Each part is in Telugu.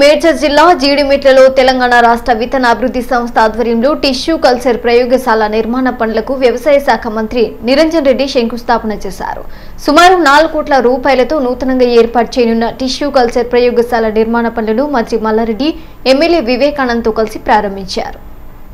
మేడ్చల్ జిల్లా జీడిమిట్లలో తెలంగాణ రాష్ట్ర విత్తన అభివృద్ధి సంస్థ ఆధ్వర్యంలో టిష్యూ కల్చర్ ప్రయోగశాల నిర్మాణ పనులకు వ్యవసాయ శాఖ మంత్రి నిరంజన్ రెడ్డి శంకుస్థాపన చేశారు. సుమారు 4 కోట్ల రూపాయలతో నూతనంగా ఏర్పాటు చేయనున్న టిష్యూ కల్చర్ ప్రయోగశాల నిర్మాణ పనులను మంత్రి మల్లారెడ్డి ఎమ్మెల్యే వివేకానంద్తో కలిసి ప్రారంభించారు.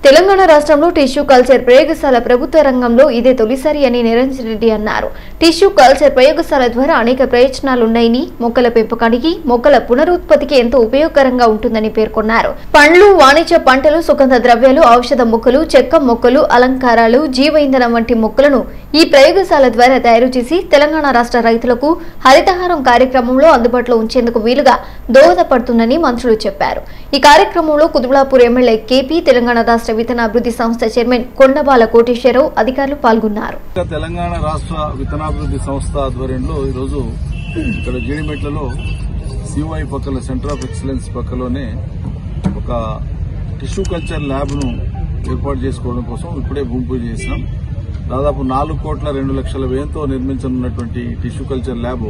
తెలంగాణ రాష్ట్రంలో టిష్యూ కల్చర్ ప్రయోగశాల ప్రభుత్వ రంగంలో ఇదే తొలిసారి అని నిరంజన్ రెడ్డి అన్నారు. టిష్యూ కల్చర్ ప్రయోగశాల ద్వారా అనేక ప్రయోజనాలున్నాయని, మొక్కల పెంపకానికి, మొక్కల పునరుత్పత్తికి ఎంతో ఉపయోగకరంగా ఉంటుందని పేర్కొన్నారు. పండ్లు, వాణిజ్య పంటలు, సుగంధ ద్రవ్యాలు, ఔషధ మొక్కలు, చెక్క మొక్కలు, అలంకారాలు, జీవ ఇంధనం వంటి మొక్కలను ఈ ప్రయోగశాల ద్వారా తయారు చేసి తెలంగాణ రాష్ట్ర రైతులకు హరితహారం కార్యక్రమంలో అందుబాటులో ఉంచేందుకు వీలుగా దోహదపడుతుందని మంత్రులు చెప్పారు. ఈ కార్యక్రమంలో కుతుబ్లాపూర్ ఎమ్మెల్యే కేపీ, తెలంగాణ రాష్ట్ర విత్తనాభివృద్ధి సంస్థ చైర్మన్ కొండబాల కోటేశ్వరరావు అధికారులు పాల్గొన్నారు. తెలంగాణ రాష్ట్ర విత్తనాభివృద్ధి సంస్థ ఆధ్వర్యంలో ఈరోజు ఇక్కడ జీడిమెట్లలో సిఐ పక్కల సెంటర్ ఆఫ్ ఎక్సలెన్స్ పక్కలోనే ఒక టిష్యూ కల్చర్ ల్యాబ్ను ఏర్పాటు చేసుకోవడం కోసం ఇప్పుడే భూమి పూజ చేసినాం. దాదాపు 4,02,00,000 వ్యయంతో నిర్మించనున్నటువంటి టిష్యూ కల్చర్ ల్యాబ్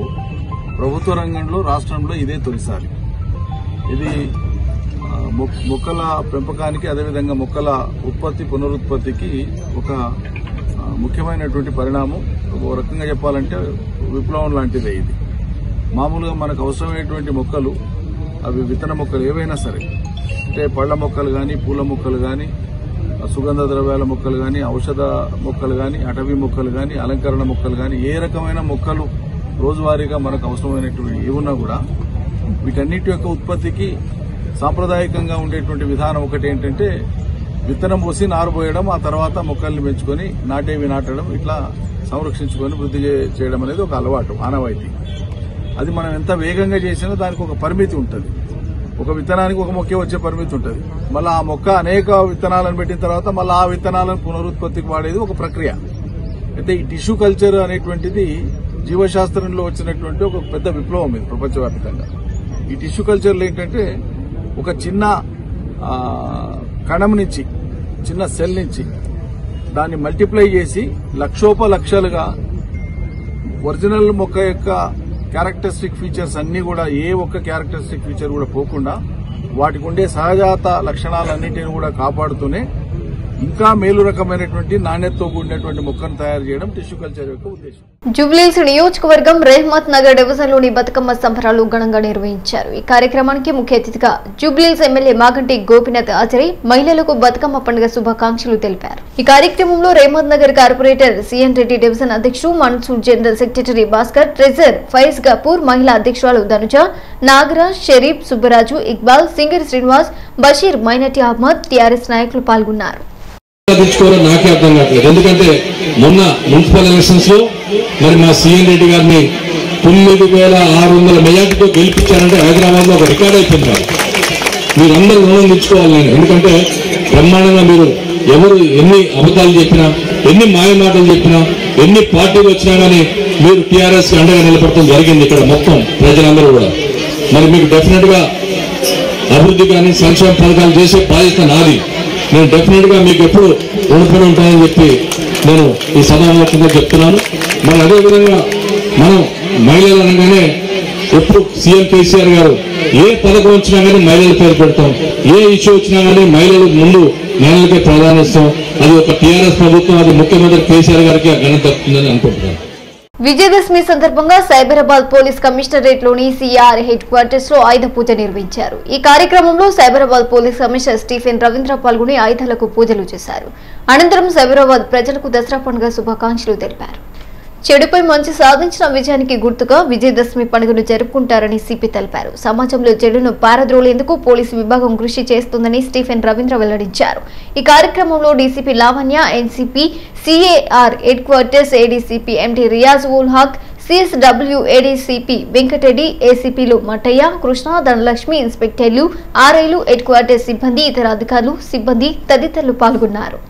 ప్రభుత్వ రంగంలో రాష్ట్రంలో ఇదే తొలిసారి. ఇది మొక్కల పెంపకానికి, అదేవిధంగా మొక్కల ఉత్పత్తి పునరుత్పత్తికి ఒక ముఖ్యమైనటువంటి పరిణామం. ఒక రకంగా చెప్పాలంటే విప్లవం లాంటిదే ఇది. మామూలుగా మనకు అవసరమైనటువంటి మొక్కలు, అవి విత్తన మొక్కలు ఏవైనా సరే, అంటే పళ్ళ మొక్కలు కానీ, పూల మొక్కలు కానీ, సుగంధ ద్రవ్యాల మొక్కలు కానీ, ఔషధ మొక్కలు కానీ, అటవీ మొక్కలు కానీ, అలంకరణ మొక్కలు కానీ, ఏ రకమైన మొక్కలు రోజువారీగా మనకు అవసరమైనటువంటి ఏమున్నా కూడా వీటన్నిటి యొక్క ఉత్పత్తికి సాంప్రదాయకంగా ఉండేటువంటి విధానం ఒకటి ఏంటంటే విత్తనం పోసి నారు పోయడం, ఆ తర్వాత మొక్కల్ని పెంచుకొని నాటేవి నాటడం, ఇట్లా సంరక్షించుకొని వృద్ధి చేయడం అనేది ఒక అలవాటు, ఆనవాయితీ. అది మనం ఎంత వేగంగా చేసినా దానికి ఒక పరిమితి ఉంటుంది. ఒక విత్తనానికి ఒక మొక్క వచ్చే పరిమితి ఉంటుంది. మళ్ళీ ఆ మొక్క అనేక విత్తనాలను పెట్టిన తర్వాత మళ్ళీ ఆ విత్తనాలను పునరుత్పత్తికి వాడేది ఒక ప్రక్రియ. అయితే ఈ టిష్యూ కల్చర్ అనేటువంటిది జీవశాస్త్రంలో వచ్చినటువంటి ఒక పెద్ద విప్లవం ఇది ప్రపంచవ్యాప్తంగా. ఈ టిష్యూ కల్చర్లో ఏంటంటే ఒక చిన్న కణం నుంచి, చిన్న సెల్ నుంచి దాన్ని మల్టిప్లై చేసి లక్షోపలక్షలుగా ఒరిజినల్ మొక్క యొక్క క్యారెక్టరిస్టిక్ ఫీచర్స్ అన్ని కూడా, ఏ ఒక్క క్యారెక్టరిస్టిక్ ఫీచర్ కూడా పోకుండా వాటికి ఉండే సహజాత లక్షణాలన్నింటినీ కూడా కాపాడుతూనే ఇంకా మేలు రకమైనటువంటి నాణ్యతతో కూడినటువంటి మొక్కను తయారు చేయడం టిష్యూ కల్చర్ యొక్క ఉద్దేశం. జుబ్లీస్ నియోజకవర్గం రెహ్మత్ నగర్ డివిజన్లోని బతుకమ్మ సంబరాలు ఘనంగా నిర్వహించారు. ఈ కార్యక్రమానికి ముఖ్య అతిథిగా జుబ్లీస్ ఎమ్మెల్యే మాగంటి గోపినాథ్ హాజరై మహిళలకు బతుకమ్మ పండుగ శుభాకాంక్షలు తెలిపారు. ఈ కార్యక్రమంలో Rahmat Nagar corporator CN Reddy, division అధ్యక్షుడు Mansoor, general secretary Bhaskar, treasurer Faiz Gafoor, మహిళా అధ్యక్షురాలు ధనుజ, నాగరాజ్, షరీఫ్, సుబ్బరాజు, ఇక్బాల్, సింగర్ శ్రీనివాస్, బషీర్, మైనటి అహ్మద్, టిఆర్ఎస్ నాయకులు పాల్గొన్నారు. నాకే అర్థం కావట్లేదు. ఎందుకంటే మొన్న మున్సిపల్ ఎలక్షన్స్ లో మరి మా సీఎన్ రెడ్డి గారిని 9,600 మెజార్టీతో గెలిపించారంటే హైదరాబాద్ లో ఒక రికార్డ్ అయిపోయింది. మీరందరూ రుణం తెచ్చుకోవాలి. ఎందుకంటే బ్రహ్మాండంగా మీరు ఎవరు ఎన్ని అబద్ధాలు చెప్పినా, ఎన్ని మాయమాటలు చెప్పినా, ఎన్ని పార్టీలు వచ్చినా కానీ మీరు టీఆర్ఎస్ అండగా నిలబడటం జరిగింది. ఇక్కడ మొత్తం ప్రజలందరూ కూడా మరి మీకు డెఫినెట్ గా అభివృద్ధి కానీ, సంక్షేమ పథకాలు చేసే బాధ్యత నాది. నేను డెఫినెట్గా మీకు ఎప్పుడు రుణపడి ఉంటానని చెప్పి నేను ఈ సమావేశంగా చెప్తున్నాను. మరి అదేవిధంగా మనం మహిళలు అనగానే ఎప్పుడు సీఎం కేసీఆర్ గారు ఏ పథకం వచ్చినా కానీ మహిళలు పేరు పెడతాం, ఏ ఇష్యూ వచ్చినా కానీ మహిళలు ముందు మహిళలకే ప్రాధాన్యతం. అది ఒక టీఆర్ఎస్ ప్రభుత్వం, అది ముఖ్యమంత్రి కేసీఆర్ గారికి ఘనత దక్కుతుందని అనుకుంటున్నాను. విజయదశమి సందర్భంగా సైబరాబాద్ పోలీస్ కమిషనరేట్లోని సిఆర్ హెడ్ క్వార్టర్స్ లో ఆయుధ పూజ నిర్వహించారు. ఈ కార్యక్రమంలో Cyberabad police commissioner Stephen Ravindra పాల్గొని ఆయుధాలకు పూజలు చేశారు. అనంతరం సైబరాబాద్ ప్రజలకు దసరా పండుగ శుభాకాంక్షలు తెలిపారు. చెడుపై మంచి సాధించిన విజయానికి గుర్తుగా విజయదశమి పండుగను జరుపుకుంటారని సిపి తెలిపారు. సమాజంలో చెడును పారద్రోలేందుకు పోలీసు విభాగం కృషి చేస్తుందని స్టీఫెన్ రవీంద్ర వెల్లడించారు. ఈ కార్యక్రమంలో DCP Lavanya, NCP CAR headquarters ADCP MT Riyaz ఉల్ హక్, సిఎస్డబ్ల్యూ ఏడీసీపీ వెంకటరెడ్డి, ఏసీపీలు మట్టయ్య, కృష్ణ, ధనలక్ష్మి, ఇన్స్పెక్టర్లు, ఆర్ఐలు, హెడ్ క్వార్టర్స్ సిబ్బంది, ఇతర అధికారులు, సిబ్బంది తదితరులు పాల్గొన్నారు.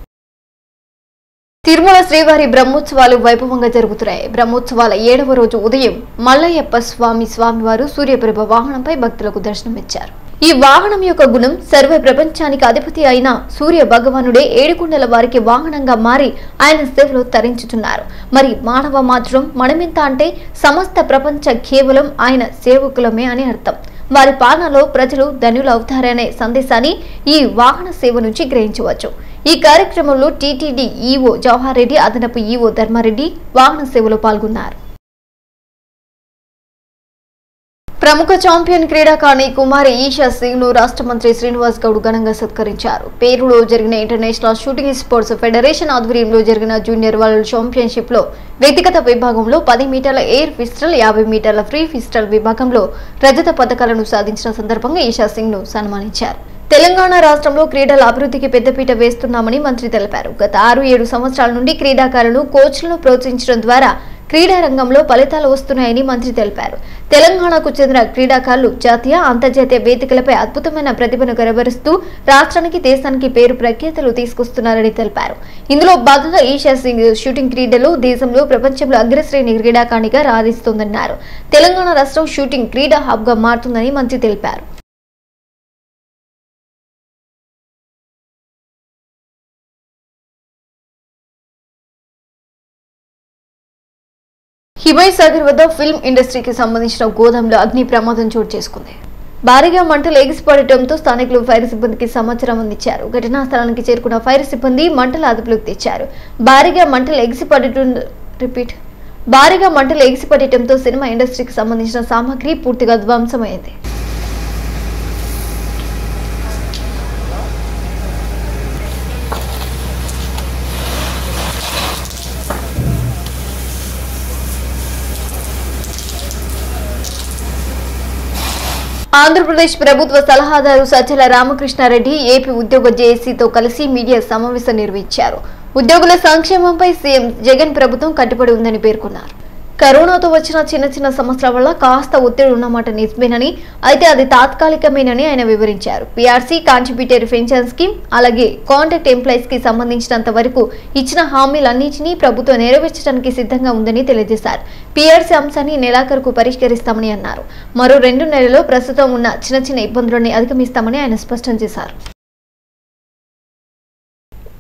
తిరుమల శ్రీవారి బ్రహ్మోత్సవాలు వైభవంగా జరుగుతున్నాయి. బ్రహ్మోత్సవాల 7వ రోజు ఉదయం మల్లయ్యప్ప స్వామివారు సూర్యప్రభ వాహనంపై భక్తులకు దర్శనమిచ్చారు. ఈ వాహనం యొక్క గుణం సర్వ ప్రపంచానికి అధిపతి అయిన సూర్య భగవానుడే 7 కుండల వారికి వాహనంగా మారి ఆయన సేవలో తరించుతున్నారు. మరి మానవ మాత్రం మనమింత అంటే సమస్త ప్రపంచం కేవలం ఆయన సేవకులమే అని అర్థం. వారి పాలనలో ప్రజలు ధనులవుతారనే సందేశాన్ని ఈ వాహన సేవ నుంచి గ్రహించవచ్చు। ఈ కార్యక్రమంలో టిటిడి ఈఓ జవహర్ రెడ్డి, అదనపు ఈఓ ధర్మారెడ్డి వాహన సేవలో పాల్గొన్నారు। ప్రముఖ ఛాంపియన్ క్రీడాకారిణి కుమారి ఈషా సింగ్ ను రాష్ట్ర మంత్రి శ్రీనివాస్ గౌడ్ ఘనంగా సత్కరించారు। పేరులో జరిగిన ఇంటర్నేషనల్ షూటింగ్ స్పోర్ట్స్ ఫెడరేషన్ ఆధ్వర్యంలో జరిగిన జూనియర్ వరల్డ్ ఛాంపియన్షిప్ లో వ్యక్తిగత విభాగంలో 10 మీటర్ల ఎయిర్ పిస్టల్, 50 మీటర్ల ఫ్రీ పిస్టల్ విభాగంలో రజత పథకాలను సాధించిన సందర్భంగా ఈషా సింగ్ ను సన్మానించారు। తెలంగాణ రాష్ట్రంలో క్రీడల అభివృద్ధికి పెద్దపీట వేస్తున్నామని మంత్రి తెలిపారు। గత 6-7 సంవత్సరాల నుండి క్రీడాకారులను కోచ్లను ప్రోత్సహించడం ద్వారా క్రీడా రంగంలో ఫలితాలు వస్తున్నాయని మంత్రి తెలిపారు। తెలంగాణకు చెందిన క్రీడాకారులు జాతీయ అంతర్జాతీయ వేదికలపై అద్భుతమైన ప్రతిభను కనబరుస్తూ రాష్ట్రానికి దేశానికి పేరు ప్రఖ్యాతులు తీసుకొస్తున్నారని తెలిపారు। ఇందులో భాగంగా ఈషా సింగ్ షూటింగ్ క్రీడలో దేశంలో ప్రపంచంలో అగ్రశ్రేణి క్రీడాకారిణిగా రాణిస్తోందన్నారు। తెలంగాణ రాష్ట్రం షూటింగ్ క్రీడా హబ్ గా మారుతుందని మంత్రి తెలిపారు। హిమయ సాగర్ వద్ద ఫిల్మ్ ఇండస్ట్రీకి సంబంధించిన గోదాంలో అగ్ని ప్రమాదం చోటు చేసుకుంది। భారీగా మంటలు ఎగిసిపడటంతో స్థానికులు ఫైర్ సిబ్బందికి సమాచారం అందించారు। ఘటనా స్థలానికి చేరుకున్న ఫైర్ సిబ్బంది మంటలు అదుపులోకి తెచ్చారు। భారీగా మంటలు ఎగిసిపడటంతో సినిమా ఇండస్ట్రీకి సంబంధించిన సామాగ్రి పూర్తిగా ధ్వంసమైంది। ఆంధ్రప్రదేశ్ ప్రభుత్వ సలహాదారు సత్యల రామకృష్ణ రెడ్డి ఏపీ ఉద్యోగ జేఏసీతో కలిసి మీడియా సమావేశం నిర్వహించారు। ఉద్యోగుల సంక్షేమంపై సీఎం జగన్ ప్రభుత్వం కట్టుబడి ఉందని పేర్కొన్నారు। కరోనాతో వచ్చిన చిన్న చిన్న సమస్యల వల్ల కాస్త ఒత్తిడి ఉన్నమాట నిజమేనని, అయితే అది తాత్కాలికమేనని ఆయన వివరించారు। పీఆర్సీ, కాంట్రిబ్యూటరీ పెన్షన్ స్కీమ్, అలాగే కాంట్రాక్ట్ ఎంప్లాయీస్ కి సంబంధించినంత వరకు ఇచ్చిన హామీలన్నింటినీ ప్రభుత్వం నెరవేర్చడానికి సిద్ధంగా ఉందని తెలియజేశారు। పీఆర్సీ అంశాన్ని నెలాఖరుకు పరిష్కరిస్తామని అన్నారు। మరో 2 నెలల్లో ప్రస్తుతం ఉన్న చిన్న చిన్న ఇబ్బందులని అధిగమిస్తామని ఆయన స్పష్టం చేశారు।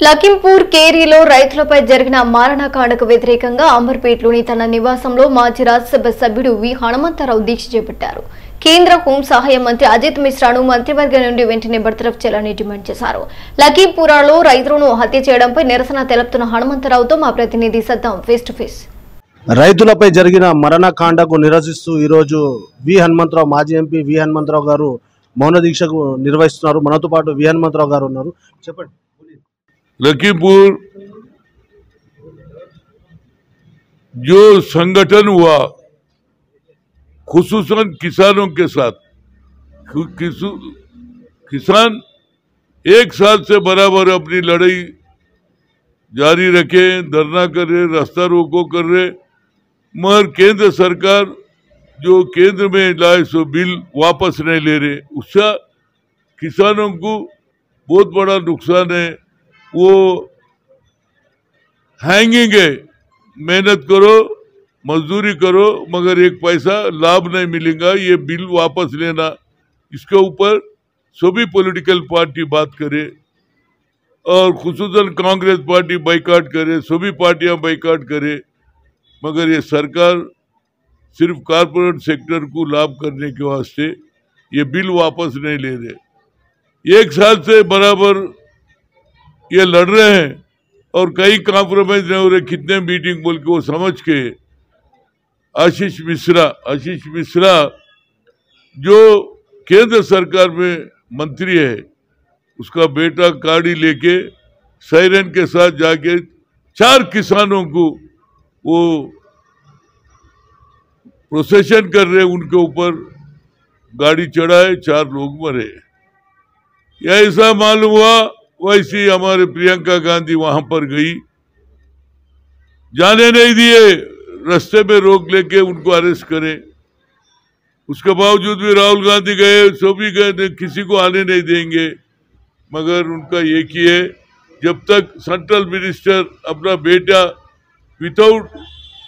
లఖింపూర్ కేరీలో రైతులపై జరిగిన మారణకాండకు వ్యతిరేకంగా అంబర్పేట్లోని తన నివాసంలో మాజీ రాజ్యసభ సభ్యుడు వి హనుమంతరావు దీక్ష చేపట్టారు। కేంద్ర హోం సహాయ మంత్రి అజిత్ మిశ్రాను మంత్రివర్గం నుండి వెంటనే బర్తరఫ్ చేయాలని డిమాండ్ చేశారు। లఖింపూరాలో రైతులను హత్య చేయడంపై నిరసన తెలుపుతున్న హనుమంతరావుతో మా ప్రతినిధి సద్దాం ఫేస్ టు ఫేస్। రైతులపై జరిగిన మరణకాండకు నిరసిస్తూ ఈరోజు వి హనుమంతరావు, మాజీ ఎంపీ వి హనుమంతరావు గారు మౌన దీక్షకు నిర్వహిస్తున్నారు। మనతో పాటు వి హనుమంతరావు గారు ఉన్నారు, చెప్పండి। लखीमपुर जो संगठन हुआ खुसूसन किसानों के साथ, किसान 1 साल से बराबर अपनी लड़ाई जारी रखे, धरना कर रहे, रास्ता रोको कर रहे, मगर केंद्र सरकार जो केंद्र में लाए सो बिल वापस नहीं ले रहे। उससे किसानों को बहुत बड़ा नुकसान है। वो हैंगिंग है, मेहनत करो, मजदूरी करो, मगर एक पैसा लाभ नहीं मिलेगा। ये बिल वापस लेना, इसके ऊपर सभी पॉलिटिकल पार्टी बात करे और खुसूसन कांग्रेस पार्टी बाइकाट करे, सभी पार्टियां बाइकाट करे, मगर ये सरकार सिर्फ कॉरपोरेट सेक्टर को लाभ करने के वास्ते ये बिल वापस नहीं ले रहे। 1 साल से बराबर ये लड़ रहे हैं और कई कॉम्प्रोमाइज नहीं हो रहे। कितने मीटिंग बोल के वो समझ के आशीष मिश्रा जो केंद्र सरकार में मंत्री है, उसका बेटा गाड़ी लेके सायरन के साथ जाके 4 किसानों को वो प्रोसेशन कर रहे, उनके ऊपर गाड़ी चढ़ाए, 4 लोग मरे। यह ऐसा मालूम हुआ। वैसी हमारे प्रियंका गांधी वहां पर गई, जाने नहीं दिए, रास्ते में रोक लेके उनको अरेस्ट करें। उसके बावजूद भी राहुल गांधी गए, सभी गए, किसी को आने नहीं देंगे। मगर उनका एक ही है, जब तक सेंट्रल मिनिस्टर अपना बेटा विदाउट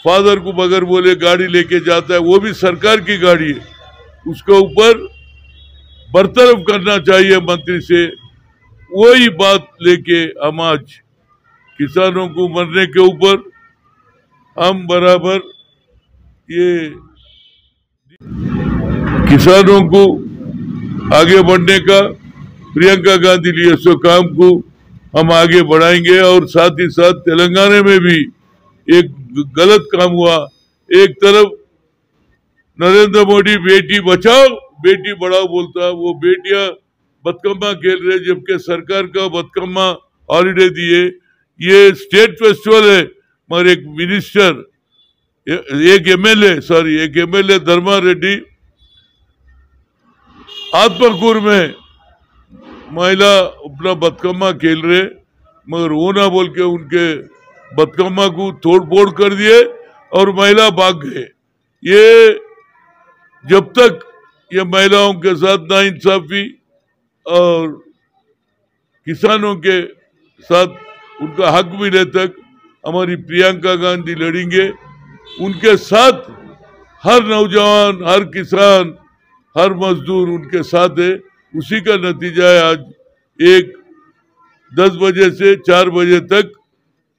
फादर को बगैर बोले गाड़ी लेके जाता है, वो भी सरकार की गाड़ी है, उसके ऊपर बरतरफ करना चाहिए मंत्री से। वही बात लेके हम आज किसानों को मरने के ऊपर हम बराबर ये किसानों को आगे बढ़ने का प्रियंका गांधी लिए सो काम को हम आगे बढ़ाएंगे। और साथ ही साथ तेलंगाना में भी एक गलत काम हुआ, एक तरफ नरेंद्र मोदी बेटी बचाओ बेटी बढ़ाओ बोलता, वो बेटियां बतकम्मा खेल रहे, जबकि सरकार का बतकम्मा हॉलीडे दिए। ये स्टेट फेस्टिवल है, मगर एक मिनिस्टर एक एमएलए धर्मा रेड्डी आत्मकूर में महिला अपना बतकम्मा खेल रहे, मगर वो ना बोल के उनके बतकम्मा को तोड़ फोड़ कर दिए और महिला भाग गए। ये जब तक ये महिलाओं के साथ ना इंसाफी और किसानों के साथ उनका हक मिले तक हमारी प्रियंका गांधी लड़ेंगे। उनके साथ हर नौजवान, हर किसान, हर मजदूर उनके साथ है। उसी का नतीजा है आज 10 बजे से 4 बजे तक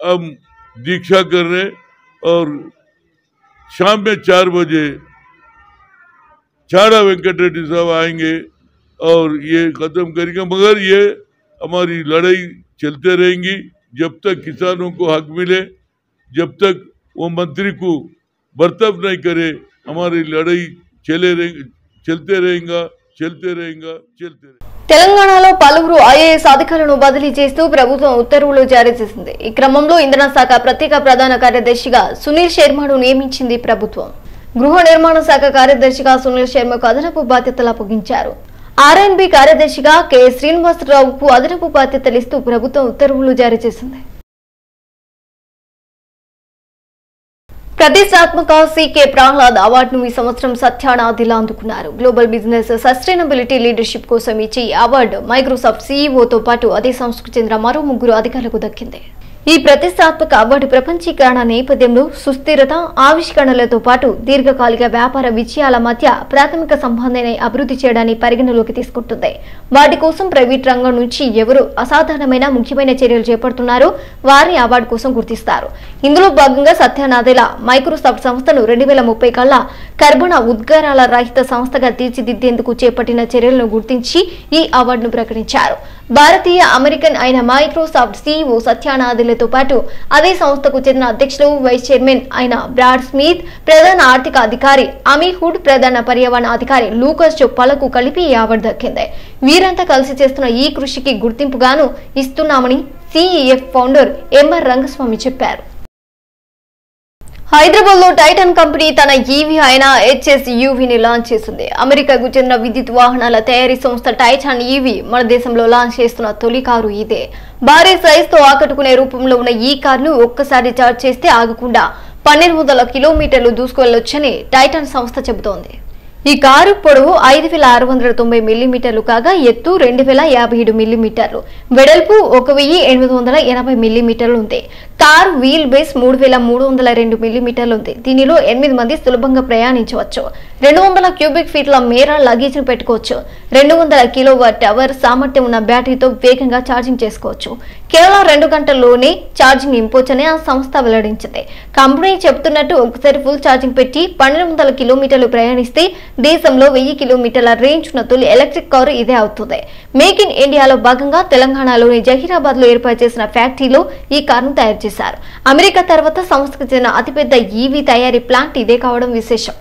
हम दीक्षा कर रहे हैं और शाम में 4 बजे चांद्रा वेंकट रेड्डी साहब आएंगे और ये खत्म करेंगे। मगर ये हमारी लड़ाई चलते रहेंगी जब तक किसानों को हक मिले, जब तक वो मंत्री को बर्ताव नहीं करे, हमारी लड़ाई चलते रहेगा। తెలంగాణలో పలువురు ఐఏఎస్ అధికారులను బదిలీ చేస్తూ ప్రభుత్వం ఉత్తర్వులు జారీ చేసింది. ఈ క్రమంలో ఇంధన శాఖ ప్రత్యేక ప్రధాన కార్యదర్శిగా సునీల్ శర్మను నియమించింది ప్రభుత్వం. గృహ నిర్మాణ శాఖ కార్యదర్శిగా సునీల్ శర్మకు అదనపు బాధ్యతలు అప్పగించారు. ఆర్ఎన్బి కార్యదర్శిగా కె శ్రీనివాసరావుకు అదనపు బాధ్యతలు ఇస్తూ ప్రభుత్వం ఉత్తర్వులు జారీ చేసింది. ప్రతిష్టాత్మక సీకే ప్రహ్లాద్ అవార్డును ఈ సంవత్సరం సత్య నాదెల్లా అందుకున్నారు. గ్లోబల్ బిజినెస్ సస్టైనబిలిటీ లీడర్షిప్ కోసం ఇచ్చి ఈ అవార్డు మైక్రోసాఫ్ట్ సీఈఓతో పాటు అదే సంస్థకు చెందిన మరో 3 అధికారులకు దక్కింది. ఈ ప్రతిష్టాత్మక అవార్డు ప్రపంచీకరణ నేపథ్యంలో సుస్థిరత, ఆవిష్కరణలతో పాటు దీర్ఘకాలిక వ్యాపార విజయాల మధ్య ప్రాథమిక సంబంధాన్ని అభివృద్ధి చేయడాన్ని పరిగణలోకి తీసుకుంటుంది. వాటి కోసం ప్రైవేట్ రంగం నుంచి ఎవరు అసాధారణమైన ముఖ్యమైన చర్యలు చేపడుతున్నారో వారిని అవార్డు కోసం గుర్తిస్తారు. ఇందులో భాగంగా సత్య నాదెల్లా మైక్రోసాఫ్ట్ సంస్థను 2030 కల్లా కర్బన ఉద్గారాల రహిత సంస్థగా తీర్చిదిద్దేందుకు చేపట్టిన చర్యలను గుర్తించి ఈ అవార్డును ప్రకటించారు. భారతీయ అమెరికన్ అయిన మైక్రోసాఫ్ట్ సీఈఓ సత్య నాదెల్లా తో పాటు అదే సంస్థకు చెందిన అధ్యక్షులు, వైస్ చైర్మన్ అయిన బ్రాడ్ స్మిత్, ప్రధాన ఆర్థిక అధికారి అమీ హుడ్, ప్రధాన పర్యావరణ అధికారి లూకస్ చొప్పాలకు కలిపి ఈ అవార్డు దక్కింది. వీరంతా కలిసి చేస్తున్న ఈ కృషికి గుర్తింపుగాను ఇస్తున్నామని సిఈఎఫ్ ఫౌండర్ ఎంఆర్ రంగస్వామి చెప్పారు. హైదరాబాద్ లో టైటన్ కంపెనీ తన ఈవీ అయిన హెచ్ఎస్ యూవీని లాంచ్ చేసింది. అమెరికాకు చెందిన విద్యుత్ వాహనాల తయారీ సంస్థ టైటాన్ ఈవీ మన దేశంలో లాంచ్ చేస్తున్న తొలి కారు ఇదే. భారీ సైజ్ తో ఆకట్టుకునే రూపంలో ఉన్న ఈ కారును ఒక్కసారి చార్జ్ చేస్తే ఆగకుండా 1200 కిలోమీటర్లు దూసుకువెళ్లొచ్చని టైటాన్ సంస్థ చెబుతోంది. ఈ కారు పొడవు 5690 మిల్లీమీటర్లు కాగా ఎత్తు 2057 మిల్లీమీటర్లు, వెడల్పు 1880 మిల్లీమీటర్లు ఉంది. కార్ వీల్ బేస్ 3302 మిల్లీమీటర్లు ఉంది. దీనిలో 8 మంది సులభంగా ప్రయాణించవచ్చు. 200 క్యూబిక్ ఫీట్ల మేర లగేజ్ ను పెట్టుకోవచ్చు. 200 కిలోవాట్ అవర్ సామర్థ్యం ఉన్న బ్యాటరీతో వేగంగా ఛార్జింగ్ చేసుకోవచ్చు. కేవలం 2 గంటల్లోనే ఛార్జింగ్ నింపొచ్చని ఆ సంస్థ వెల్లడించింది. కంపెనీ చెబుతున్నట్టు ఒకసారి ఫుల్ ఛార్జింగ్ పెట్టి 1200 కిలోమీటర్లు ప్రయాణిస్తే దేశంలో 1000 కిలోమీటర్ల రేంజ్ ఉన్న తొలి ఎలక్ట్రిక్ కారు ఇదే అవుతుంది. మేక్ ఇన్ ఇండియాలో భాగంగా తెలంగాణలోని జహీరాబాద్ లో ఏర్పాటు చేసిన ఫ్యాక్టరీలో ఈ కారును తయారు చేశారు. అమెరికా తర్వాత సంస్థకు చెందిన అతిపెద్ద ఈవీ తయారీ ప్లాంట్ ఇదే కావడం విశేషం.